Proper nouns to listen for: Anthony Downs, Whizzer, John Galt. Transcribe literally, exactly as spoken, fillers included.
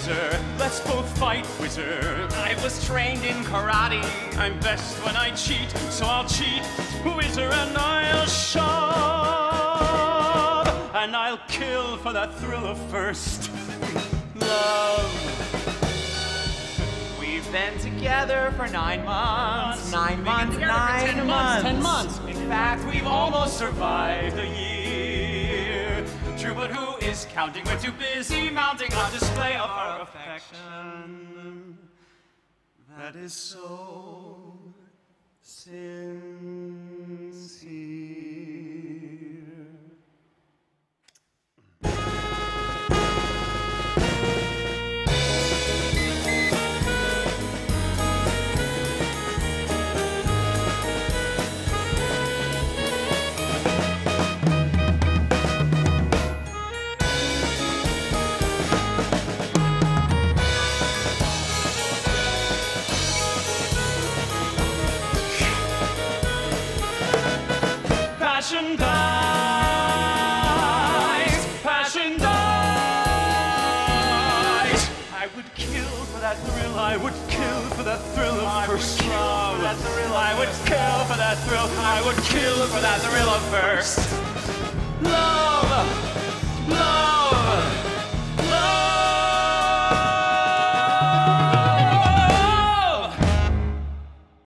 Whizzer, let's both fight, Whizzer. I was trained in karate. I'm best when I cheat, so I'll cheat, Whizzer, and I'll shove, and I'll kill for the thrill of first love. We've been together for nine months, nine months, nine months, ten months. In fact, we've almost survived a year. True, but who is counting? We're too busy mounting a display of our affection that is so sincere. Passion dies, passion dies. I would kill for that thrill, I would kill for that thrill of first love. I would kill for that thrill, I would kill for that thrill of first love.